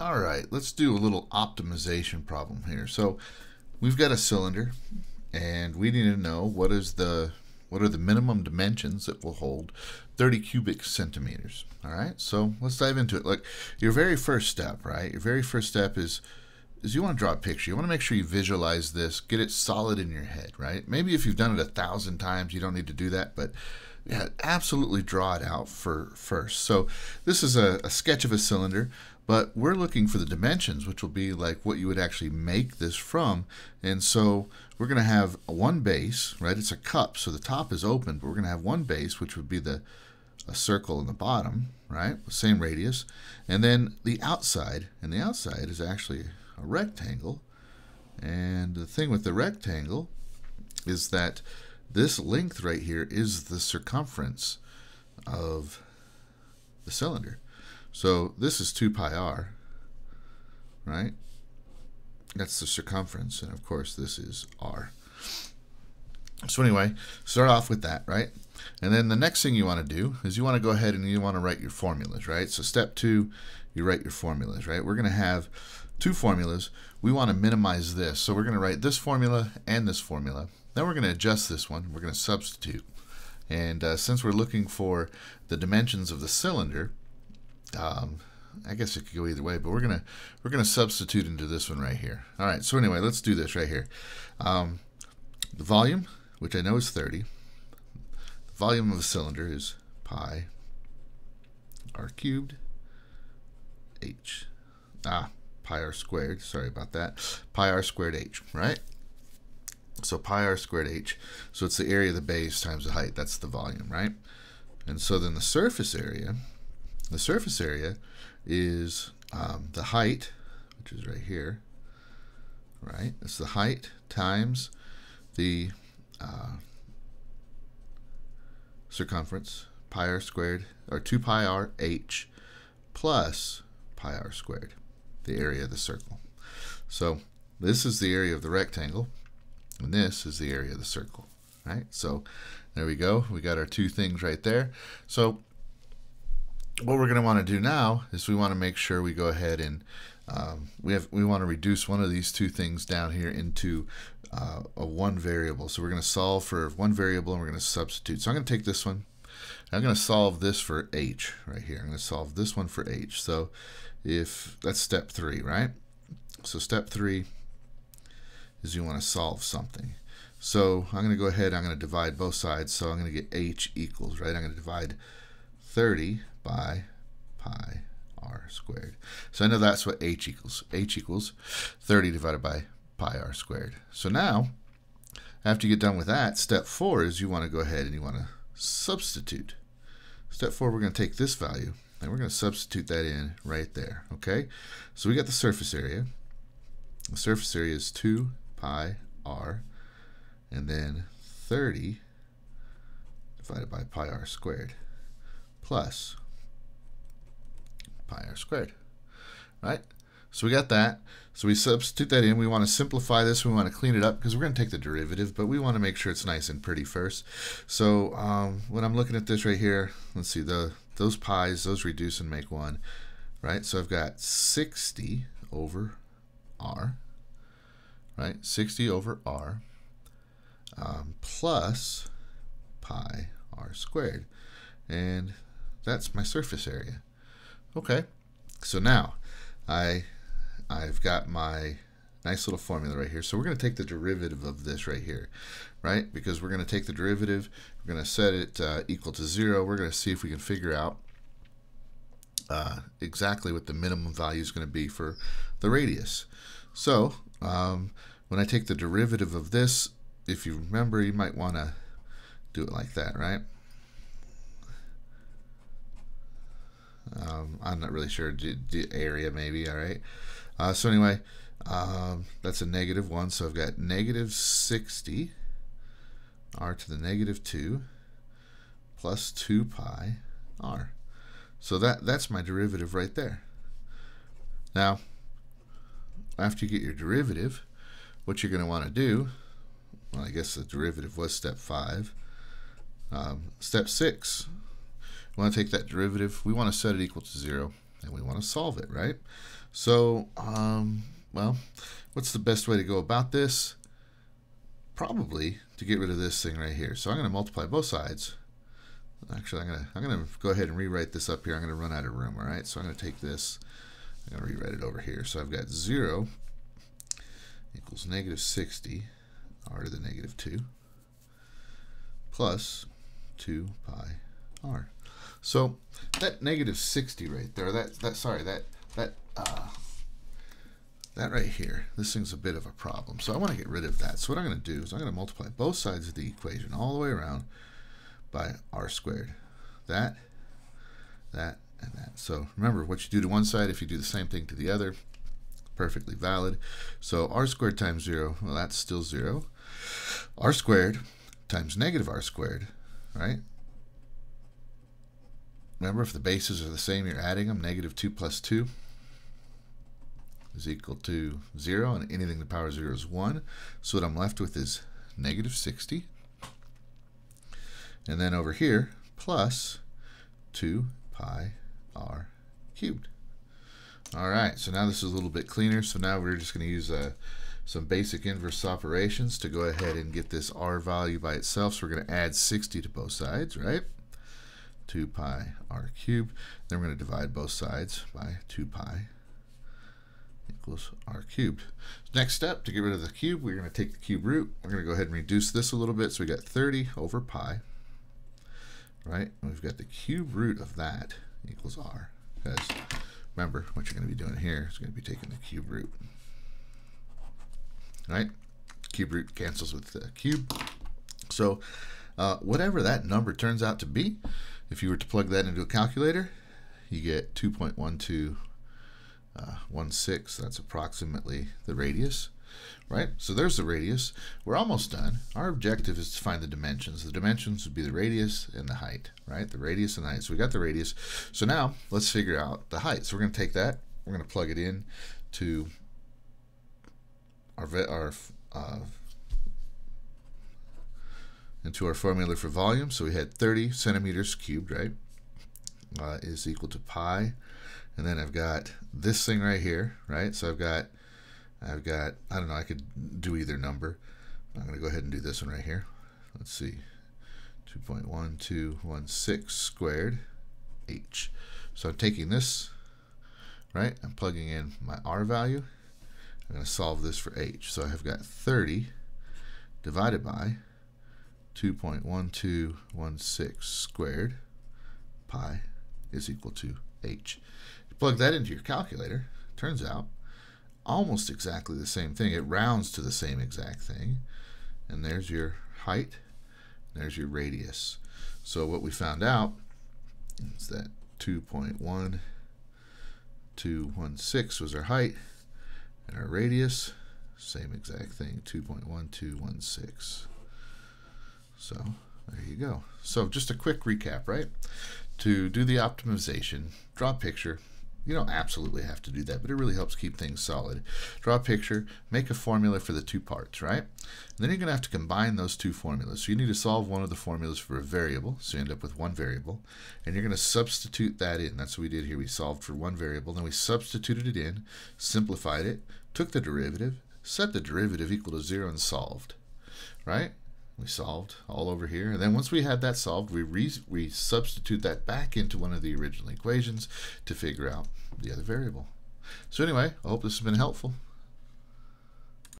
All right, let's do a little optimization problem here. So we've got a cylinder, and we need to know what are the minimum dimensions that will hold 30 cubic centimeters. All right, so let's dive into it. Like your very first step, right? Your very first step is you want to draw a picture. You want to make sure you visualize this, get it solid in your head, right? Maybe if you've done it 1,000 times, you don't need to do that, but yeah, absolutely draw it out first. So this is a sketch of a cylinder, but we're looking for the dimensions, which will be like what you would actually make this from. And so we're going to have one base, right? It's a cup, so the top is open, but we're going to have one base, which would be a circle in the bottom, right? Same radius. And then the outside, and the outside is actually a rectangle. And the thing with the rectangle is that this length right here is the circumference of the cylinder. So this is 2 pi r, right? That's the circumference, and of course this is r. So anyway, start off with that, right? And then the next thing you want to do is you want to go ahead and you want to write your formulas, right? So step 2, you write your formulas, right? We're going to have two formulas. We want to minimize this. So we're going to write this formula and this formula. Then we're going to adjust this one. We're going to substitute. And since we're looking for the dimensions of the cylinder, I guess it could go either way, but we're gonna substitute into this one right here. All right, so anyway, let's do this right here. The volume, which I know is 30, the volume of a cylinder is pi r cubed h. Pi r squared, sorry about that. Pi r squared h, right? So pi r squared h, so it's the area of the base times the height, that's the volume, right? And so then the surface area, is the height, which is right here, right? It's the height times the circumference, pi r squared, or 2 pi r h plus pi r squared, the area of the circle. So this is the area of the rectangle, and this is the area of the circle, right? So there we go. We got our two things right there. So what we're going to want to do now is we want to make sure we go ahead and we want to reduce one of these two things down here into a one variable. So we're going to solve for one variable and we're going to substitute. So I'm going to take this one. I'm going to solve this for h right here. I'm going to solve this one for h. So if that's step 3, right? So step 3 is you want to solve something. So I'm going to go ahead. I'm going to divide both sides. So I'm going to get h equals, right? I'm going to divide 30 by pi r squared. So I know that's what h equals. H equals 30 divided by pi r squared. So now, after you get done with that, step 4 is you want to go ahead and you want to substitute. Step 4, we're going to take this value, and we're going to substitute that in right there, okay? So we got the surface area. The surface area is 2 pi r, and then 30 divided by pi r squared, plus pi r squared, right? So we got that. So we substitute that in. We want to simplify this. We want to clean it up because we're going to take the derivative, but we want to make sure it's nice and pretty first. So when I'm looking at this right here, let's see, those pi's, those reduce and make one, right? So I've got 60 over r, right? 60 over r plus pi r squared. And that's my surface area. Okay, so now I've got my nice little formula right here. So we're going to take the derivative of this right here, right? Because we're going to take the derivative, we're going to set it equal to 0. We're going to see if we can figure out exactly what the minimum value is going to be for the radius. So when I take the derivative of this, if you remember, you might want to do it like that, right? I'm not really sure, the area maybe, all right? So anyway, that's a negative 1, so I've got negative 60 r to the negative 2 plus 2 pi r. So that's my derivative right there. Now, after you get your derivative, what you're going to want to do, well, I guess the derivative was step 5. Step 6, we want to take that derivative. We want to set it equal to 0. and we want to solve it, right? So, well, what's the best way to go about this? Probably to get rid of this thing right here. So I'm going to multiply both sides. Actually, I'm going to go ahead and rewrite this up here. I'm going to run out of room, all right? So I'm going to take this. I'm going to rewrite it over here. So I've got 0 equals negative 60 r to the negative 2 plus 2 pi r. So that negative 60 right there, that right here, this thing's a bit of a problem. So I want to get rid of that. So what I'm going to do is I'm going to multiply both sides of the equation all the way around by r squared. That, that, and that. So remember, what you do to one side, if you do the same thing to the other, perfectly valid. So r squared times 0, well, that's still 0. R squared times negative r squared, right? Remember, if the bases are the same, you're adding them. Negative 2 plus 2 is equal to 0, and anything to the power of 0 is 1. So what I'm left with is negative 60. And then over here, plus 2 pi r cubed. All right, so now this is a little bit cleaner. So now we're just going to use some basic inverse operations to go ahead and get this r value by itself. So we're going to add 60 to both sides, right? 2 pi r cubed. Then we're going to divide both sides by 2 pi equals r cubed. Next step, to get rid of the cube, we're going to take the cube root. We're going to go ahead and reduce this a little bit. So we got 30 over pi, right? And we've got the cube root of that equals r. Because remember, what you're going to be doing here is going to be taking the cube root. All right? Cube root cancels with the cube. So whatever that number turns out to be, if you were to plug that into a calculator, you get 2.1216. That's approximately the radius, right? So there's the radius. We're almost done. Our objective is to find the dimensions. The dimensions would be the radius and the height, right? The radius and the height. So we got the radius. So now let's figure out the height. So we're going to take that. We're going to plug it in to our formula for volume. So we had 30 centimeters cubed, right, is equal to pi. And then I've got this thing right here, right? So I've got, I don't know, I could do either number. I'm going to go ahead and do this one right here. Let's see, 2.1216 squared h. So I'm taking this, right? I'm plugging in my r value. I'm going to solve this for h. So I've got 30 divided by 2.1216 squared pi is equal to h. You plug that into your calculator, turns out almost exactly the same thing. It rounds to the same exact thing. And there's your height, and there's your radius. So what we found out is that 2.1216 was our height, and our radius, same exact thing, 2.1216. So there you go. So just a quick recap, right? To do the optimization, draw a picture. You don't absolutely have to do that, but it really helps keep things solid. Draw a picture, make a formula for the two parts, right? And then you're going to have to combine those two formulas. So you need to solve one of the formulas for a variable, so you end up with one variable, and you're going to substitute that in. That's what we did here. We solved for one variable, then we substituted it in, simplified it, took the derivative, set the derivative equal to 0, and solved, right? We solved all over here. And then once we had that solved, we substitute that back into one of the original equations to figure out the other variable. So anyway, I hope this has been helpful.